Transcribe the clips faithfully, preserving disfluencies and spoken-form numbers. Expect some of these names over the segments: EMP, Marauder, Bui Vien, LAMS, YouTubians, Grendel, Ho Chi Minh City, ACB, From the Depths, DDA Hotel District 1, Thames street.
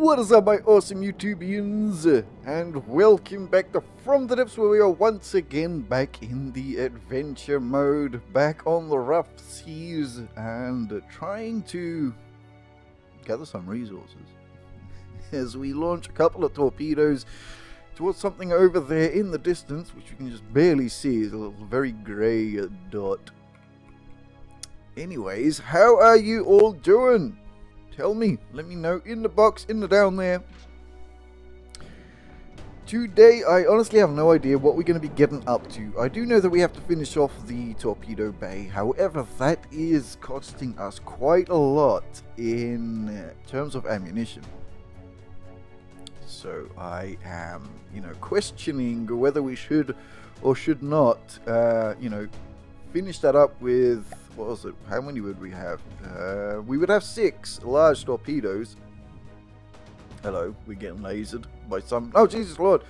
What is up, my awesome YouTubians, and welcome back to From the Depths, where we are once again back in the adventure mode, back on the rough seas, and trying to gather some resources as we launch a couple of torpedoes towards something over there in the distance, which you can just barely see. It's a little very grey dot. Anyways, how are you all doing? Tell me, let me know in the box, in the down there. Today, I honestly have no idea what we're going to be getting up to. I do know that we have to finish off the torpedo bay. However, that is costing us quite a lot in terms of ammunition. So I am, you know, questioning whether we should or should not, uh, you know, finish that up with, what was it, how many would we have? Uh, we would have six large torpedoes. Hello, we're getting lasered by some, oh Jesus Lord,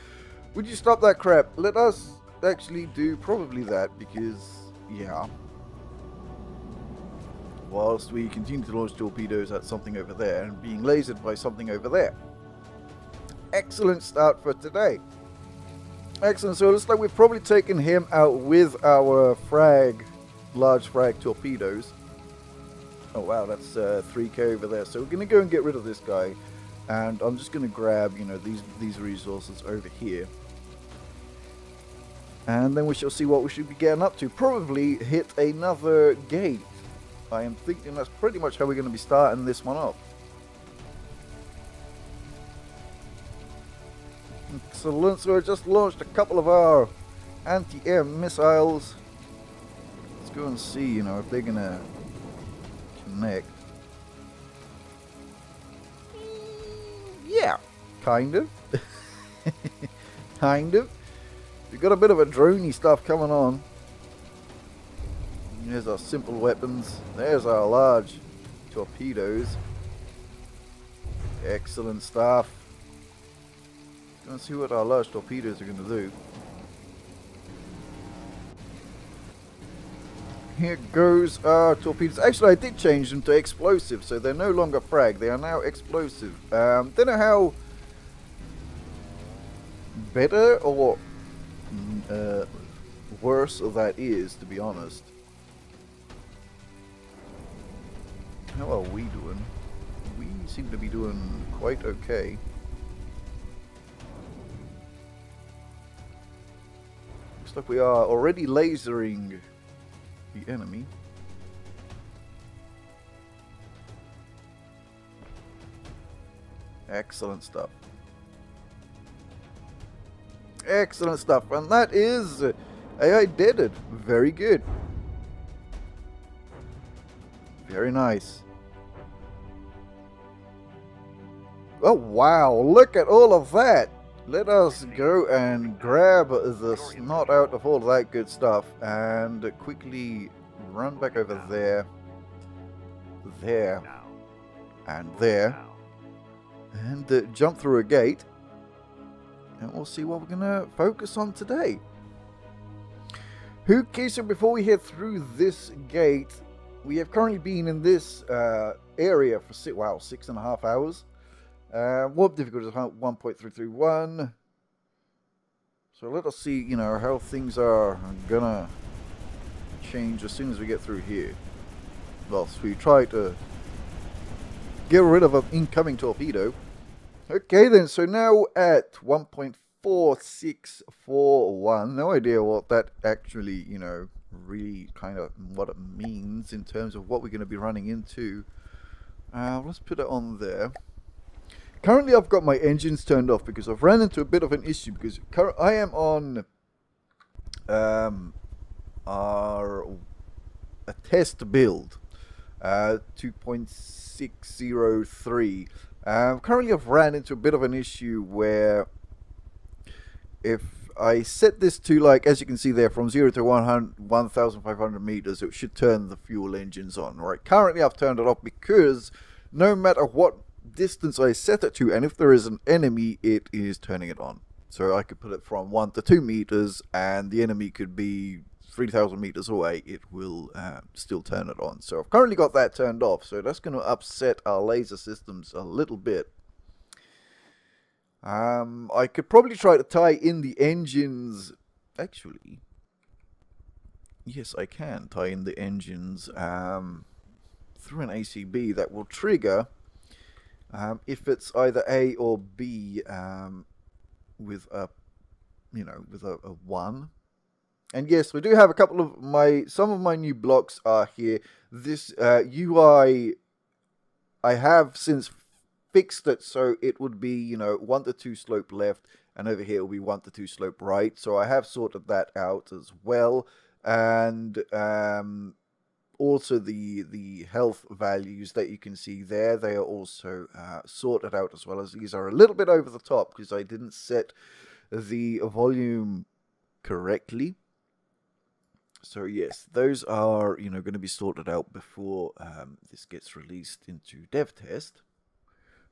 would you stop that crap? Let us actually do probably that, because, yeah. Whilst we continue to launch torpedoes at something over there, and being lasered by something over there. Excellent start for today. Excellent, so it looks like we've probably taken him out with our frag, large frag torpedoes. Oh wow, that's uh, three K over there. So we're going to go and get rid of this guy. And I'm just going to grab, you know, these, these resources over here. And then we shall see what we should be getting up to. Probably hit another gate. I am thinking that's pretty much how we're going to be starting this one off. Excellent, so I just launched a couple of our anti-air missiles. Let's go and see, you know, if they're gonna connect. Yeah, kind of. Kind of. We've got a bit of a droney stuff coming on. There's our simple weapons. There's our large torpedoes. Excellent stuff. Let's see what our large torpedoes are going to do. Here goes our torpedoes. Actually, I did change them to explosive, so they're no longer frag. They are now explosive. Um, don't know how better or uh, worse that is, to be honest. How are we doing? We seem to be doing quite okay. Looks like we are already lasering the enemy. Excellent stuff. Excellent stuff. And that is A I deaded. Very good. Very nice. Oh, wow. Look at all of that. Let us go and grab the snot out of all that good stuff and quickly run back over there, there, and there, and uh, jump through a gate, and we'll see what we're gonna focus on today. Okay, so before we head through this gate, we have currently been in this uh, area for six, wow, six and a half hours. Uh, warp difficulty is one point three three one. So let us see, you know, how things are gonna change as soon as we get through here. Whilst we try to get rid of an incoming torpedo. Okay then, so now at one point four six four one. No idea what that actually, you know, really kind of what it means in terms of what we're going to be running into. Uh, let's put it on there. Currently, I've got my engines turned off because I've ran into a bit of an issue, because I am on um, our, a test build, uh, two point six oh three. Uh, currently, I've ran into a bit of an issue where if I set this to, like, as you can see there, from zero to one thousand five hundred meters, it should turn the fuel engines on, right? Currently, I've turned it off because no matter what distance I set it to, and if there is an enemy, it is turning it on. So I could put it from one to two meters, and the enemy could be three thousand meters away, it will uh, still turn it on. So I've currently got that turned off, so that's going to upset our laser systems a little bit. Um, I could probably try to tie in the engines. Actually, yes, I can tie in the engines um, through an A C B that will trigger um, if it's either A or B um, with a, you know, with a, a one. And yes, we do have a couple of my, some of my new blocks are here. This uh, U I, I have since fixed it so it would be, you know, one to two slope left, and over here will be one to two slope right. So I have sorted that out as well. And um, also the the health values that you can see there, they are also uh, sorted out as well, as these are a little bit over the top because I didn't set the volume correctly. So yes, those are, you know, going to be sorted out before um, this gets released into dev test.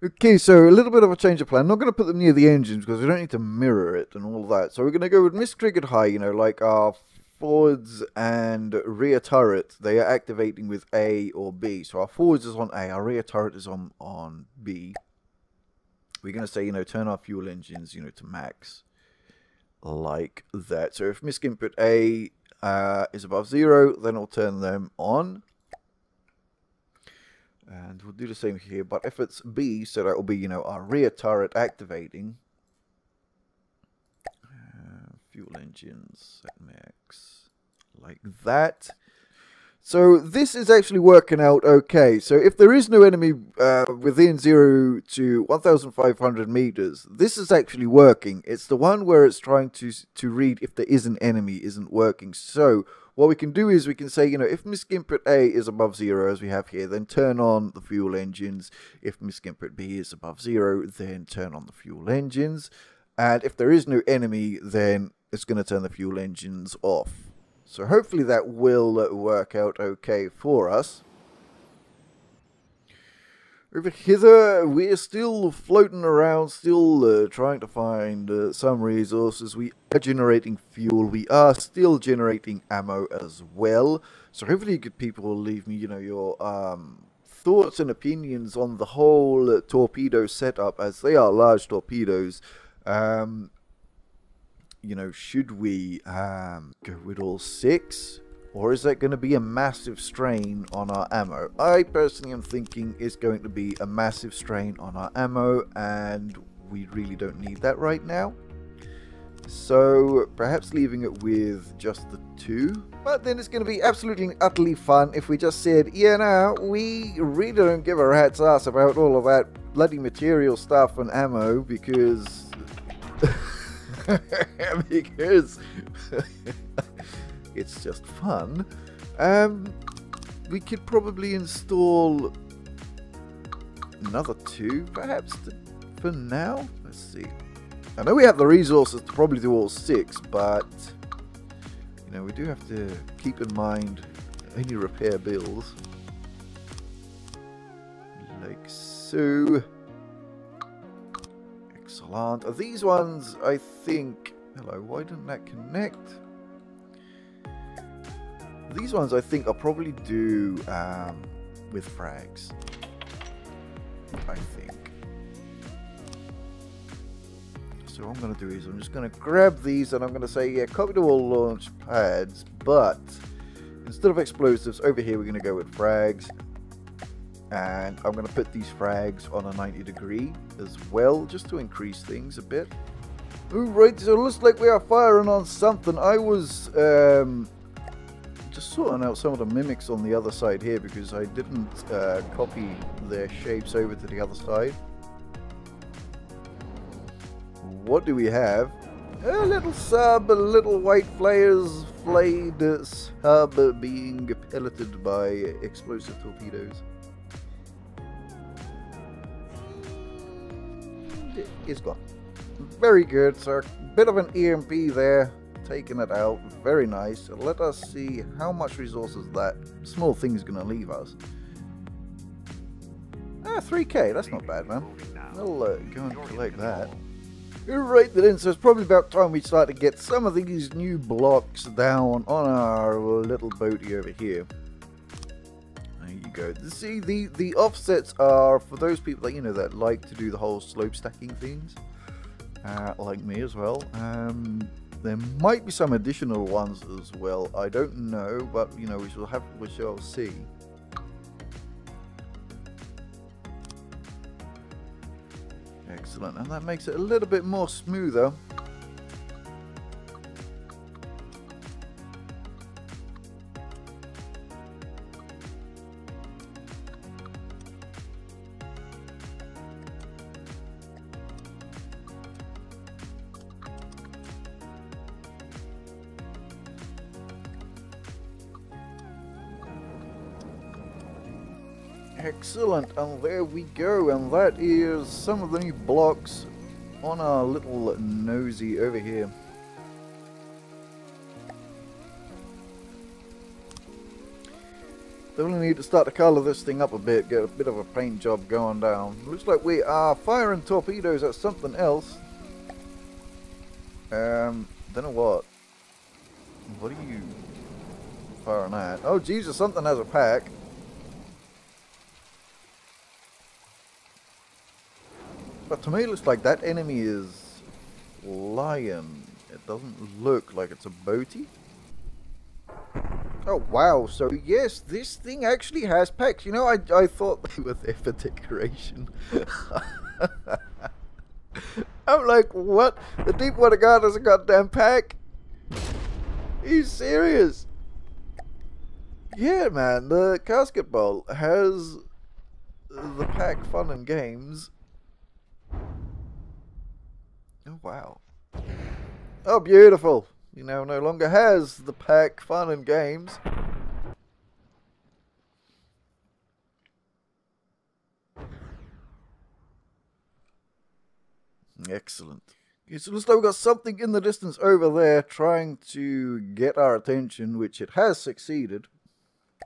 Okay, so a little bit of a change of plan. I'm not going to put them near the engines because we don't need to mirror it and all that. So we're going to go with mistriggered high, you know, like our forwards and rear turret. They are activating with A or B. So our forwards is on A, our rear turret is on, on B. We're going to say, you know, turn our fuel engines, you know, to max. Like that. So if misc input A uh, is above zero, then I'll turn them on. And we'll do the same here, but if it's B, so that will be, you know, our rear turret activating. Uh, fuel engines at max, like that. So this is actually working out okay. So if there is no enemy uh, within zero to one thousand five hundred meters, this is actually working. It's the one where it's trying to, to read if there is an enemy isn't working. So what we can do is we can say, you know, if misc input A is above zero, as we have here, then turn on the fuel engines. If misc input B is above zero, then turn on the fuel engines. And if there is no enemy, then it's going to turn the fuel engines off. So hopefully that will work out okay for us. Over hither, we're still floating around, still uh, trying to find uh, some resources. We are generating fuel. We are still generating ammo as well. So hopefully you good people will leave me, you know, your um, thoughts and opinions on the whole uh, torpedo setup, as they are large torpedoes. Um, you know, should we um, go with all six? Or is that going to be a massive strain on our ammo? I personally am thinking it's going to be a massive strain on our ammo, and we really don't need that right now. So perhaps leaving it with just the two. But then it's going to be absolutely and utterly fun if we just said, yeah, no, we really don't give a rat's ass about all of that bloody material stuff and ammo, because... because... it's just fun. Um, we could probably install another two, perhaps, to, for now. Let's see. I know we have the resources to probably do all six, but you know, we do have to keep in mind any repair bills. Like so. Excellent. These ones, I think... Hello, why didn't that connect? These ones I think I'll probably do um, with frags, I think. So what I'm going to do is I'm just going to grab these and I'm going to say, yeah, copy to all launch pads, but instead of explosives, over here we're going to go with frags. And I'm going to put these frags on a ninety degree as well, just to increase things a bit. Alright, so it looks like we are firing on something. I was... Um, Just sorting out some of the mimics on the other side here because I didn't uh, copy their shapes over to the other side. What do we have? A little sub, a little white flayers, flayed sub being pelleted by explosive torpedoes. It's gone. Very good, sir. Bit of an E M P there. Taking it out, very nice. Let us see how much resources that small thing is going to leave us. Ah, three K, that's not bad, man. I'll uh, go and collect that. Alright then, so it's probably about time we start to get some of these new blocks down on our little boaty over here. There you go. See, the, the offsets are for those people that, you know, that like to do the whole slope stacking things. uh, like me as well. Um, there might be some additional ones as well. I don't know, but you know, we shall have, we shall see. Excellent, and that makes it a little bit more smoother. Excellent, and there we go, and that is some of the new blocks on our little nosy over here. Definitely need to start to colour this thing up a bit, get a bit of a paint job going down. Looks like we are firing torpedoes at something else. Um, don't know what. What are you firing at? Oh Jesus, something has a pack. But to me it looks like that enemy is lion. It doesn't look like it's a boaty. Oh wow, so yes, this thing actually has packs. You know, I, I thought they were there for decoration. I'm like, what? The Deepwater Guard has a goddamn pack? Are you serious? Yeah man, the Casket Bowl has the pack Fun and Games. Oh wow. Oh beautiful. You know, no longer has the pack Fun and Games. Excellent. Okay, so looks like we've got something in the distance over there trying to get our attention, which it has succeeded.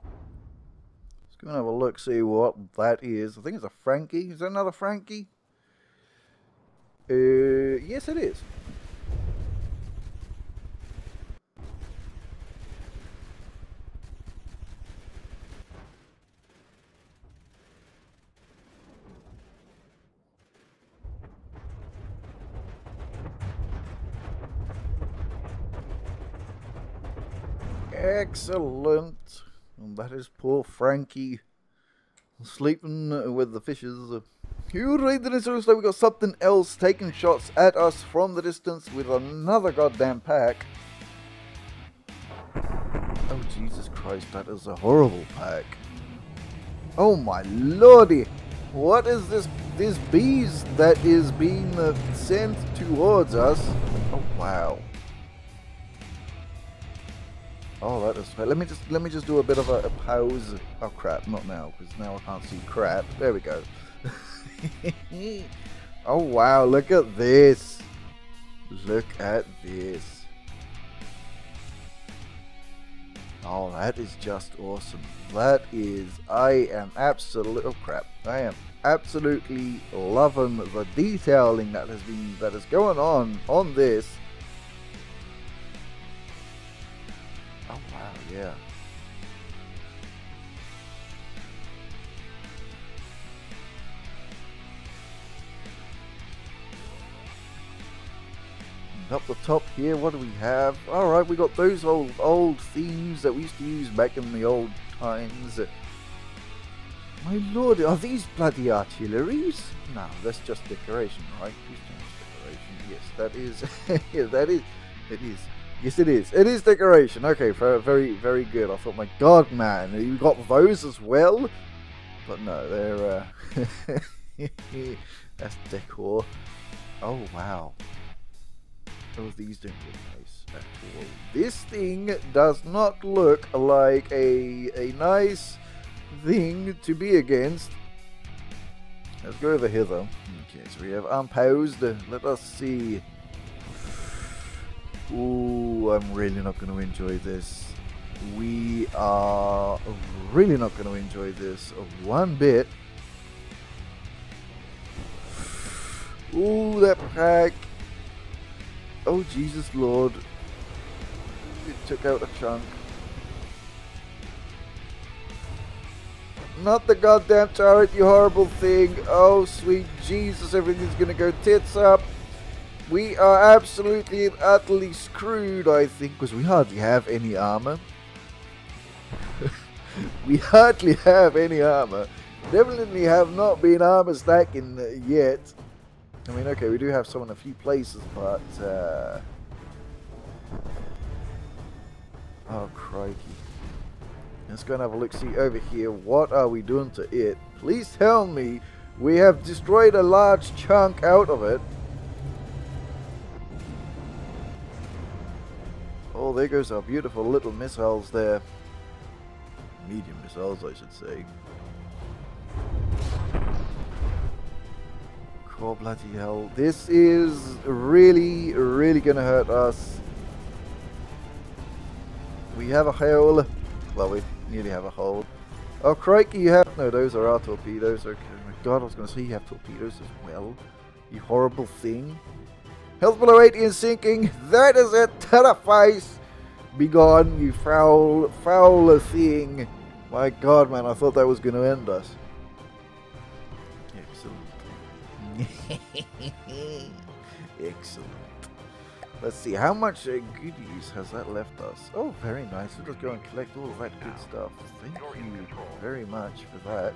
Let's go and have a look, see what that is. I think it's a Frankie. Is that another Frankie? Uh, yes it is. Excellent. And that is poor Frankie sleeping with the fishes. You read the distance, so we got something else taking shots at us from the distance with another goddamn pack. Oh Jesus Christ, that is a horrible pack. Oh my lordy, what is this? This bees that is being uh, sent towards us. Oh wow. Oh, that is. Let me just let me just do a bit of a, a pause. Oh crap, not now, because now I can't see crap. There we go. Oh wow, look at this. Look at this. Oh, that is just awesome. That is, I am absolutely, oh crap, I am absolutely loving the detailing that has been, that is going on on this. Oh wow, yeah. Up the top here, what do we have? All right, we got those old old themes that we used to use back in the old times. My lord, are these bloody artilleries? No, that's just decoration, right? Decoration. Yes, that is. Yeah, that is. It is. Yes, it is. It is decoration. Okay, very, very good. I thought, my God, man, you got those as well? But no, they're uh, that's decor. Oh wow. Oh, these don't look nice at all. This thing does not look like a, a nice thing to be against. Let's go over here though. Okay, so we have unposed. Let us see. Ooh, I'm really not going to enjoy this. We are really not going to enjoy this one bit. Ooh, that pack. Oh Jesus Lord, it took out a chunk. Not the goddamn turret, you horrible thing. Oh sweet Jesus, everything's gonna go tits up. We are absolutely and utterly screwed, I think, because we hardly have any armor. We hardly have any armor. Definitely have not been armor stacking yet. I mean, okay, we do have some in a few places, but... Uh... Oh, crikey. Let's go and have a look-see over here. What are we doing to it? Please tell me we have destroyed a large chunk out of it. Oh, there goes our beautiful little missiles there. Medium missiles, I should say. Oh, bloody hell. This is really, really gonna hurt us. We have a hole. Well, we nearly have a hole. Oh, crikey, you have... No, those are our torpedoes. Okay, my God, I was gonna say you have torpedoes as well. You horrible thing. Health below eighty and sinking. That is it. Terrifies. Be gone, you foul, foul thing. My God, man, I thought that was gonna end us. Excellent. Let's see, how much uh, goodies has that left us? Oh, very nice. We'll just go and collect all of that good stuff. Thank you very much for that.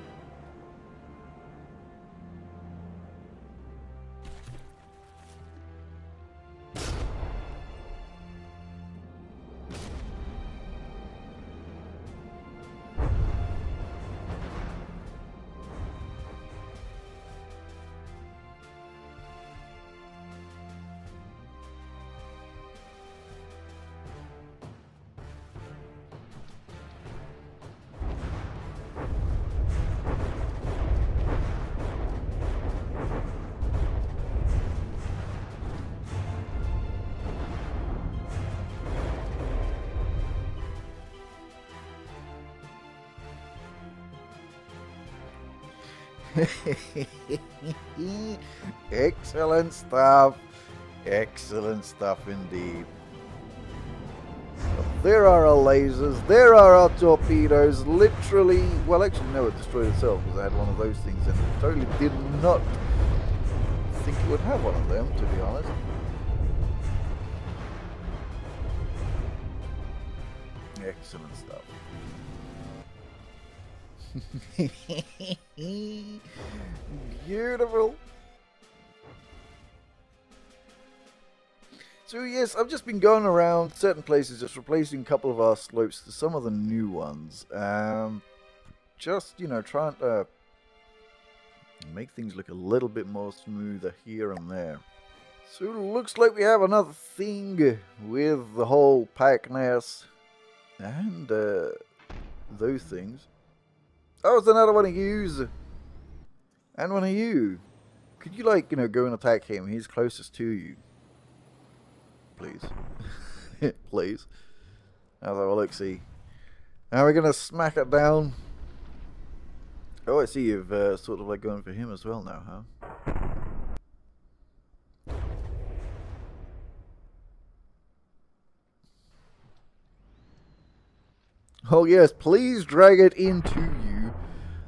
Excellent stuff. Excellent stuff indeed. There are our lasers. There are our torpedoes. Literally, well, actually, no, it destroyed itself because I had one of those things and it totally did not think it would have one of them, to be honest. Excellent stuff. Beautiful. So yes, I've just been going around certain places, just replacing a couple of our slopes to some of the new ones. Um, just, you know, trying to uh, make things look a little bit more smoother here and there. So it looks like we have another thing with the whole pack nest and uh, those things. Oh, it's another one of yous. And one of you. Could you, like, you know, go and attack him? He's closest to you. Please. Please. Now, well, look, see. Now we're going to smack it down. Oh, I see you've uh, sort of, like, going for him as well now, huh? Oh, yes. Please drag it into you.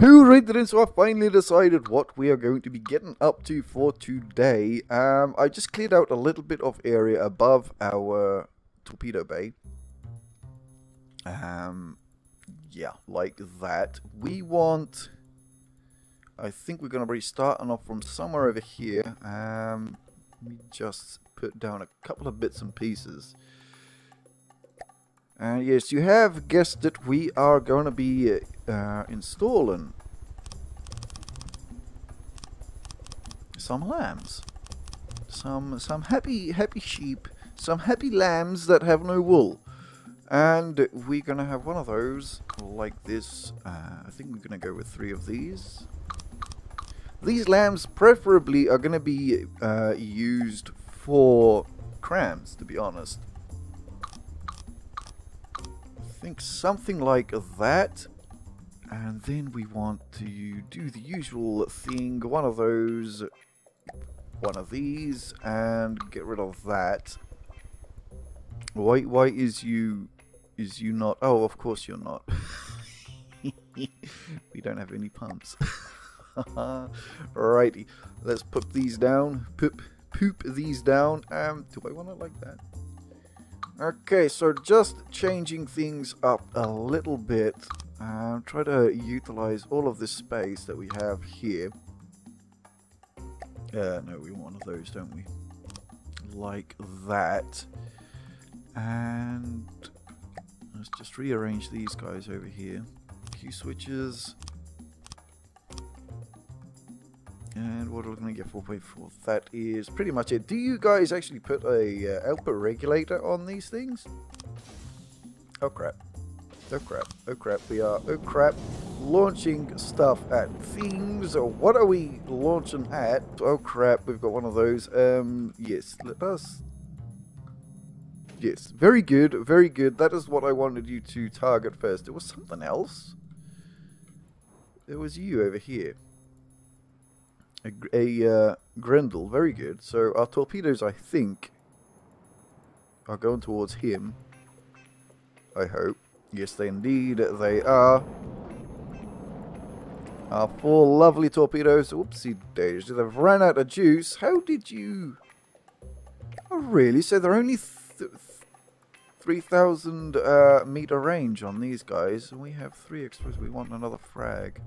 Hooray, then, so I finally decided what we are going to be getting up to for today. Um, I just cleared out a little bit of area above our torpedo bay. Um, yeah, like that. We want... I think we're going to be starting off from somewhere over here. Um, let me just put down a couple of bits and pieces. And uh, yes, you have guessed it, we are going to be uh, installing some lambs. Some some happy happy sheep, some happy lambs that have no wool. And we're going to have one of those like this. Uh, I think we're going to go with three of these. These lambs preferably are going to be uh, used for crams, to be honest. think something like that. And then we want to do the usual thing, one of those, one of these, and get rid of that. Why, why is you, is you not, oh, of course you're not. We don't have any pumps. Alrighty, let's put these down, poop, poop these down. Um, do I want it like that? Okay, so just changing things up a little bit. Um, try to utilize all of this space that we have here. Uh, no, we want one of those, don't we? Like that. And let's just rearrange these guys over here. Q switches. And what are we going to get? four point four. That is pretty much it. Do you guys actually put a uh, output regulator on these things? Oh crap. Oh crap. Oh crap. We are, oh crap, launching stuff at things. What are we launching at? Oh crap, we've got one of those. Um, yes, let us... Yes, very good, very good. That is what I wanted you to target first. It was something else. It was you over here. A, a uh, Grendel, very good. So our torpedoes, I think, are going towards him. I hope. Yes, they indeed they are. Our four lovely torpedoes. Oopsie daisy, they've run out of juice. How did you? Oh, really? So they're only th three thousand uh, meter range on these guys, and we have three extras. We want another frag.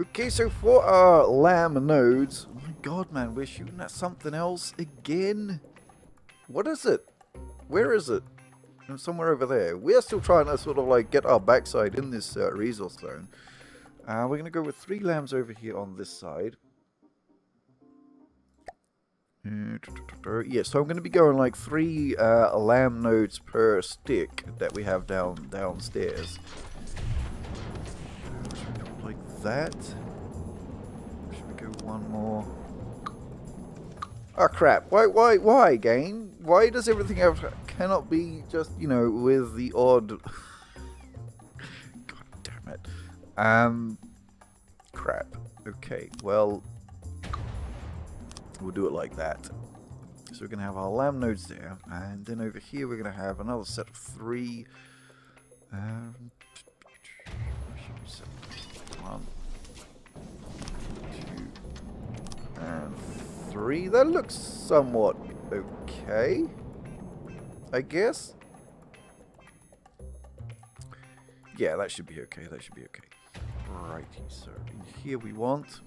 Okay, so for our LAM nodes, oh my God, man, we're shooting at something else again. What is it? Where is it? Somewhere over there. We're still trying to sort of like get our backside in this uh, resource zone. Uh, we're going to go with three lambs over here on this side. Yeah, so I'm going to be going like three uh, lamb nodes per stick that we have down downstairs. Should we go like that? Should we go one more? Oh crap! Why? Why? Why? Game? Why does everything have? Cannot be just, you know, with the odd. God damn it! Um, crap. Okay, well, we'll do it like that. So we're gonna have our lamb nodes there, and then over here we're gonna have another set of three. Um, one, two, and three. That looks somewhat okay, I guess. Yeah, that should be okay, that should be okay. Righty, so in here we want...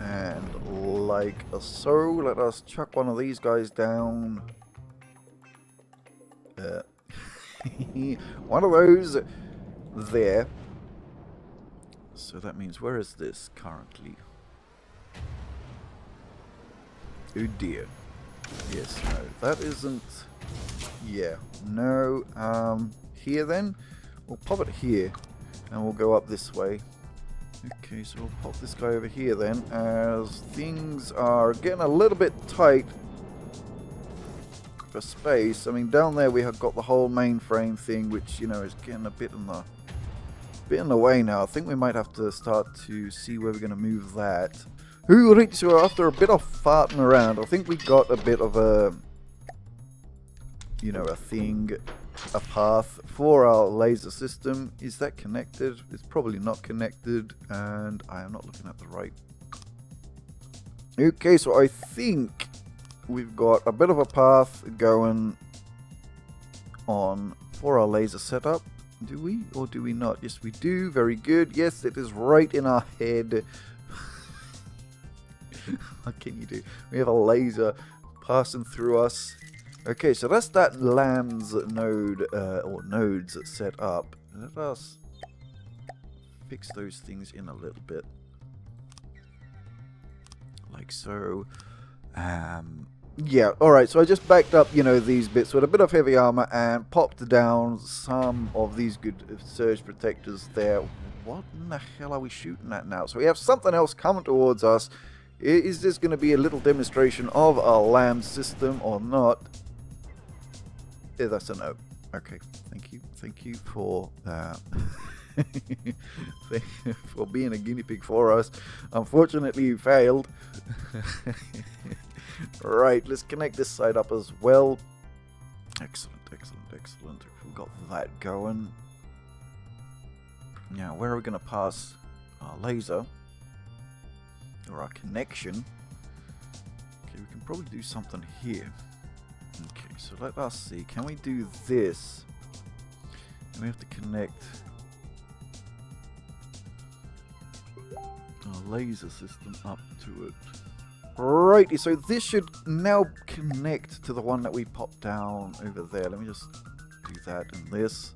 And like so, let us chuck one of these guys down. Uh, one of those there. So that means, where is this currently? Oh dear. Yes, no, that isn't... Yeah, no. Um, here then? We'll pop it here, and we'll go up this way. Okay, so we'll pop this guy over here then, as things are getting a little bit tight for space. I mean, down there we have got the whole mainframe thing, which, you know, is getting a bit in the, bit in the way now. I think we might have to start to see where we're going to move that. Who reached you after a bit of farting around? I think we got a bit of a, you know, a thing, a path for our laser system. Is that connected? It's probably not connected, and I am not looking at the right. Okay, so I think we've got a bit of a path going on for our laser setup. Do we or do we not? Yes, we do. Very good. Yes, it is right in our head. What can you do? We have a laser passing through us. Okay, so that's that LAMS node, uh, or nodes set up. Let us fix those things in a little bit. Like so. Um, yeah, alright, so I just backed up, you know, these bits with a bit of heavy armor and popped down some of these good surge protectors there. What in the hell are we shooting at now? So we have something else coming towards us. Is this going to be a little demonstration of our LAMS system or not? Yeah, that's a no. Okay, thank you. Thank you for uh, thank you for being a guinea pig for us. Unfortunately, you failed. Right, let's connect this side up as well. Excellent, excellent, excellent. We've got that going. Now, where are we going to pass our laser or our connection? Okay, we can probably do something here. Okay, so let us see. Can we do this? And we have to connect our laser system up to it. Righty, so this should now connect to the one that we popped down over there. Let me just do that and this.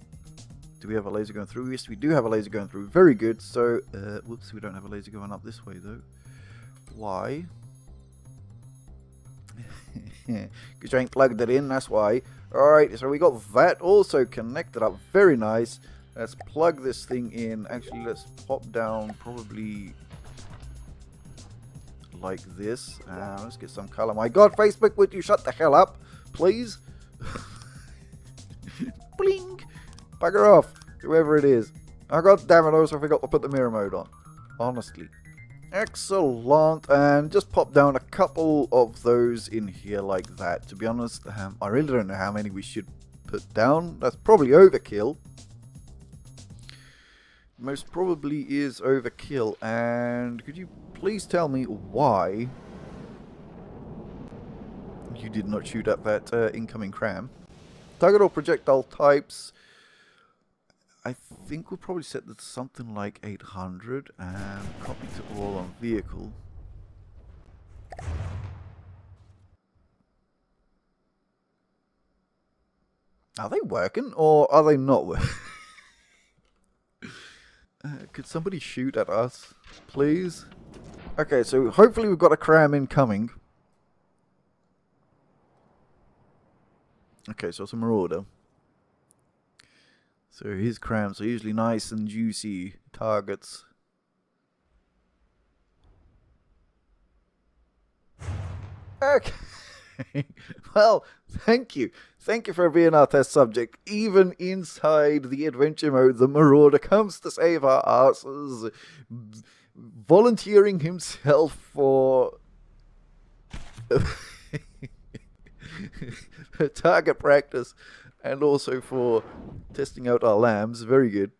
Do we have a laser going through? Yes, we do have a laser going through. Very good. So, uh, whoops, we don't have a laser going up this way, though. Why? Because you ain't plugged it in, that's why. Alright, so we got that also connected up. Very nice. Let's plug this thing in. Actually, let's pop down probably like this. Uh, let's get some color. My God, Facebook, would you shut the hell up, please? Bling! Bugger off, whoever it is. Oh, God damn it, I also forgot to put the mirror mode on. Honestly. Excellent. And just pop down a couple of those in here like that. To be honest, um, I really don't know how many we should put down. That's probably overkill. Most probably is overkill. And could you please tell me why you did not shoot at that uh, incoming cram? Target or projectile types. I think we'll probably set that to something like eight hundred and copy to all on vehicle. Are they working or are they not working? uh, could somebody shoot at us, please? Okay, so hopefully we've got a cram incoming. Okay, so it's a Marauder. So his crams are usually nice and juicy targets. Okay. Well, thank you. Thank you for being our test subject. Even inside the adventure mode, the Marauder comes to save our asses, volunteering himself for target practice. And also for testing out our LAMS. Very good.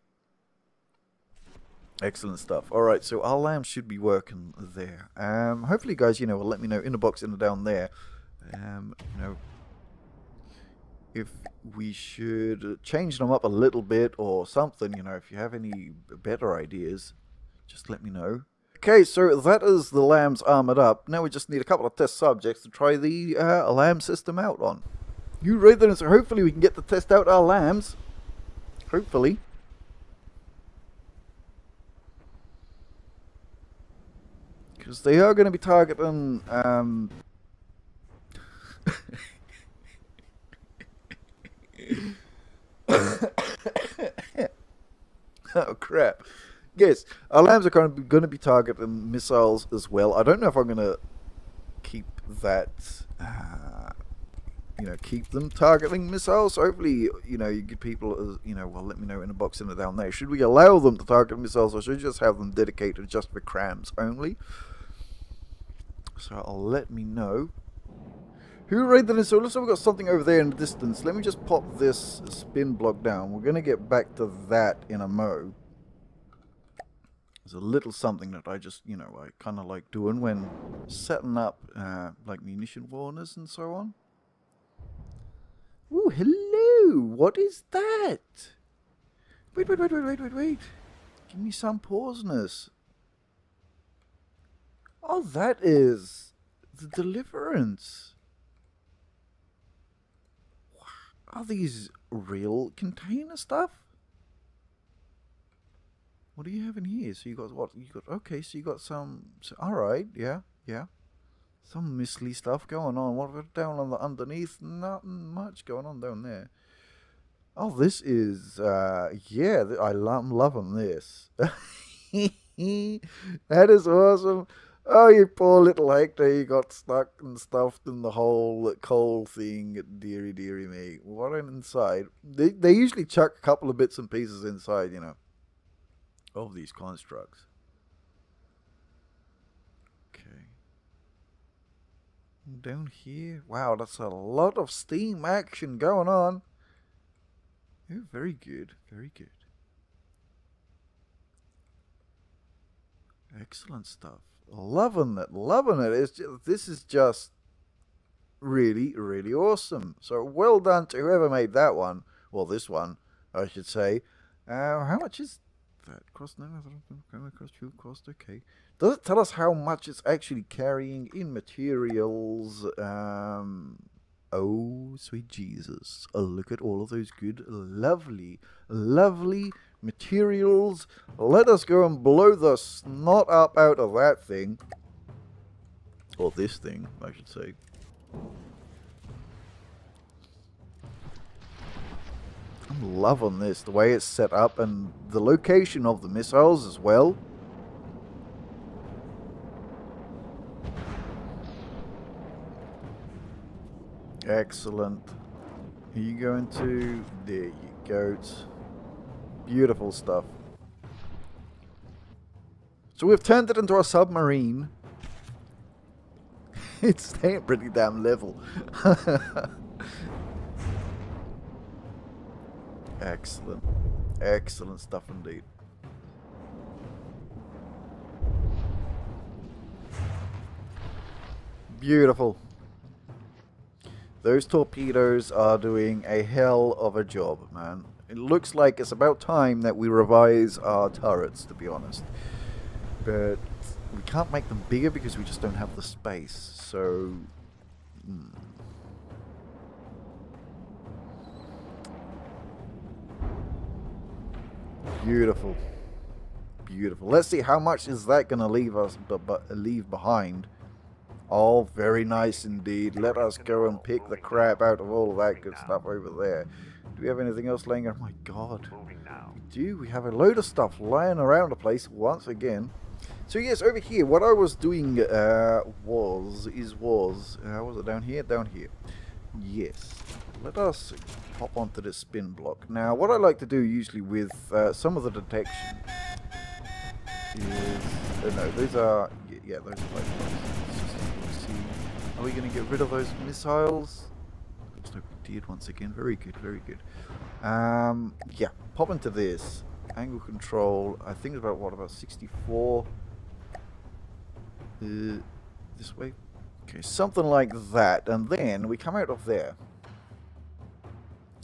Excellent stuff. Alright, so our LAMS should be working there. Um, hopefully, guys, you know, will let me know in the box in the down there. Um, you know, if we should change them up a little bit or something, you know, if you have any better ideas, just let me know. Okay, so that is the LAMS armored up. Now we just need a couple of test subjects to try the uh, LAMS system out on. You read that, and so hopefully we can get to test out our LAMS. Hopefully. Because they are going to be targeting... Um... oh, crap. Yes, our LAMS are going to be targeting missiles as well. I don't know if I'm going to keep that... Uh... you know, keep them targeting missiles. Hopefully, you know, you get people, you know, well, let me know in the box in the down there. Should we allow them to target missiles or should we just have them dedicated just for crams only? So I'll let me know. Who raided the missile? Looks like we've got something over there in the distance. Let me just pop this spin block down. We're going to get back to that in a mo. There's a little something that I just, you know, I kind of like doing when setting up, uh, like, munition warners and so on. Ooh, hello! What is that? Wait, wait, wait, wait, wait, wait, wait. Give me some pauseness. Oh, that is the Deliverance. Are these real container stuff? What do you have in here? So you got what? You got okay. So you got some. So, all right, yeah, yeah. Some misty stuff going on. What down on the underneath? Nothing much going on down there. Oh, this is uh, yeah. I'm loving this. That is awesome. Oh, you poor little Hector, he got stuck and stuffed in the whole coal thing. Deary, deary me. What an inside. They, they usually chuck a couple of bits and pieces inside, you know, of these constructs. Okay. Down here. Wow, that's a lot of steam action going on. Ooh, very good, very good. Excellent stuff. Loving it, loving it. It's just, this is just really, really awesome. So well done to whoever made that one. Well, this one, I should say. Uh, how much is that cost? No, cost fuel cost. Okay. Does it tell us how much it's actually carrying in materials? Um, oh, sweet Jesus! Oh, look at all of those good, lovely, lovely materials. Let us go and blow the snot up out of that thing. Or this thing, I should say. I'm loving this, the way it's set up and the location of the missiles as well. Excellent. Are you going to... There you go. Beautiful stuff. So we've turned it into a submarine. It's staying pretty damn level. Excellent. Excellent stuff indeed. Beautiful. Those torpedoes are doing a hell of a job, man. It looks like it's about time that we revise our turrets, to be honest. But we can't make them bigger because we just don't have the space, so... Hmm. Beautiful. Beautiful. Let's see how much is that going to leave us, but, but leave behind. Oh, very nice indeed. Let us go and pick the crap out of all of that good stuff over there. Do we have anything else laying around? Oh my god. We do. We have a load of stuff lying around the place once again. So yes, over here, what I was doing uh, was, is was, uh, was it down here? Down here. Yes. Let us hop onto this spin block. Now, what I like to do usually with uh, some of the detection is, oh no, those are, yeah, yeah those are light blocks. Just, let's see. Are we going to get rid of those missiles? Did once again. Very good, very good. Um, yeah, pop into this. Angle control, I think it's about, what, about sixty-four? Uh, this way? Okay, something like that. And then we come out of there.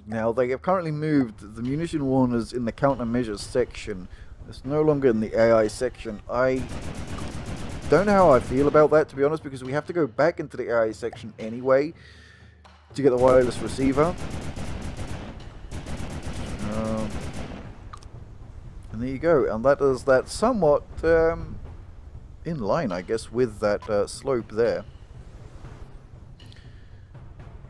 Now, they have currently moved the munition warners in the countermeasures section. It's no longer in the A I section. I don't know how I feel about that, to be honest, because we have to go back into the A I section anyway to get the wireless receiver. Um, and there you go. And that is that somewhat um, in line, I guess, with that uh, slope there.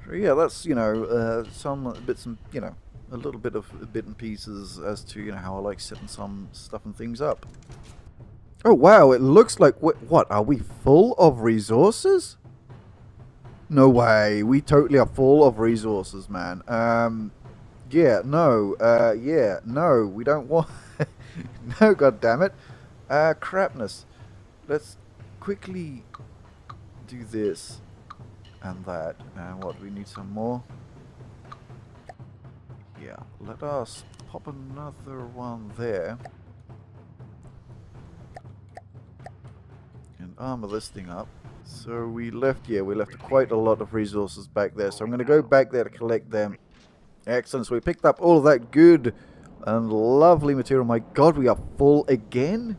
So yeah, that's, you know, uh, some bits and, you know, a little bit of bit and pieces as to, you know, how I like setting some stuff and things up. Oh, wow, it looks like, wh what, are we full of resources? No way, we totally are full of resources, man. Um, yeah, no, uh, yeah, no, we don't want... no, goddammit. Uh, crapness. Let's quickly do this and that. And uh, what, we need some more? Yeah, let us pop another one there. And armor this thing up. So we left, yeah, we left quite a lot of resources back there. So I'm going to go back there to collect them. Excellent. So we picked up all of that good and lovely material. My god, we are full again.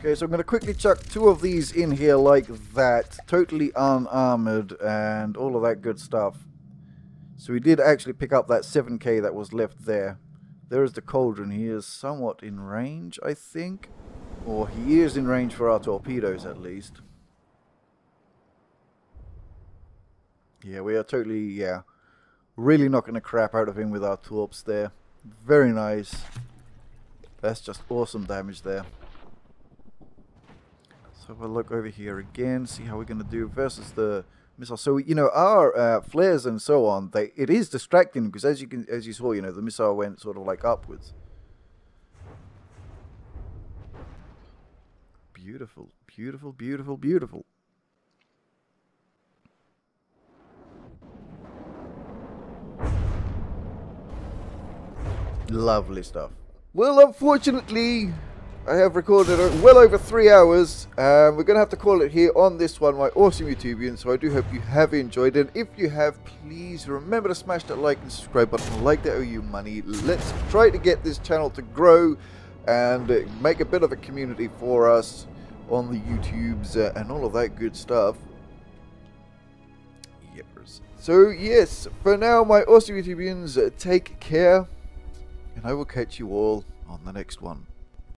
Okay, so I'm going to quickly chuck two of these in here like that. Totally unarmored and all of that good stuff. So we did actually pick up that seven K that was left there. There is the cauldron. He is somewhat in range, I think. Or he is in range for our torpedoes, at least. Yeah, we are totally, yeah, really knocking the crap out of him with our torps there. Very nice. That's just awesome damage there. Let's have a look over here again, see how we're going to do versus the missile. So, you know, our uh, flares and so on, they it is distracting because as you can, as you saw, you know, the missile went sort of like upwards. Beautiful, beautiful, beautiful, beautiful. Lovely stuff. Well, unfortunately, I have recorded well over three hours. Um, we're going to have to call it here on this one, my awesome YouTubians. So I do hope you have enjoyed it. If you have, please remember to smash that like and subscribe button like they owe you money. Let's try to get this channel to grow and make a bit of a community for us on the YouTubes uh, and all of that good stuff. Yippers. So, yes, for now, my awesome YouTubians, uh, take care. And I will catch you all on the next one.